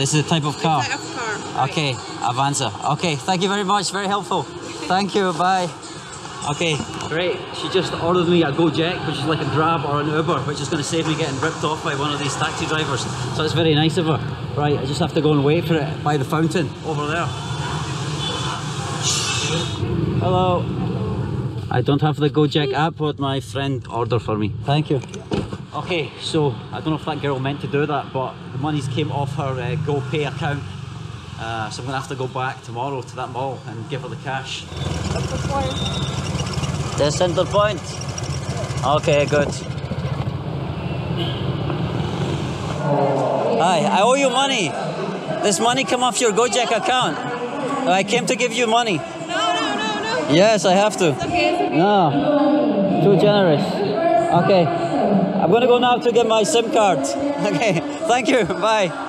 This is a type of car. Type of car. Right. Okay, Avanza. Okay, thank you very much. Very helpful. Thank you. Bye. Okay, great. She just ordered me a Gojek, which is like a Grab or an Uber, which is going to save me getting ripped off by one of these taxi drivers. So it's very nice of her. Right, I just have to go and wait for it by the fountain over there. Hello. I don't have the Gojek app, but my friend ordered for me. Thank you. Okay, so I don't know if that girl meant to do that, but the monies came off her GoPay account. So I'm going to have to go back tomorrow to that mall and give her the cash. What's the point? The center point? Okay, good. Hi, I owe you money. This money came off your Gojek account. I came to give you money. No, no, no, no. Yes, I have to. It's okay, it's okay. No, too generous. Okay, I'm going to go now to get my SIM card. Okay, thank you, bye.